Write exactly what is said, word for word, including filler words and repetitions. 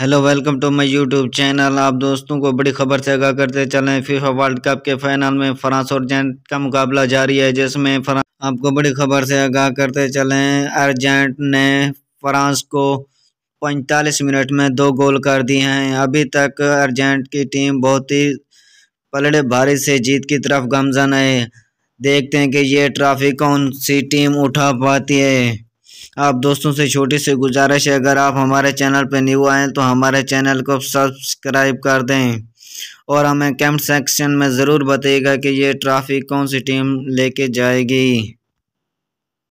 Hello welcome to my YouTube channel. आप दोस्तों को बड़ी खबर से आगाह करते चलें। फीफा वर्ल्ड कप के फाइनल में फ्रांस और अर्जेंट का मुकाबला जारी है, जिसमें फ्रांस आपको बड़ी खबर से आगाह करते चलें। अर्जेंट ने फ्रांस को पैंतालीस मिनट में दो गोल कर दिए हैं। अभी तक अर्जेंट की टीम बहुत ही पलड़े भारी से जीत की तरफ गमजन है। देखते हैं कि ये ट्रॉफी कौन सी टीम उठा पाती है। आप दोस्तों से छोटी सी गुजारिश है, अगर आप हमारे चैनल पर न्यू आएँ तो हमारे चैनल को सब्सक्राइब कर दें और हमें कमेंट सेक्शन में ज़रूर बताइएगा कि ये ट्रॉफी कौन सी टीम लेके जाएगी।